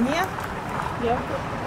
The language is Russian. мне. Я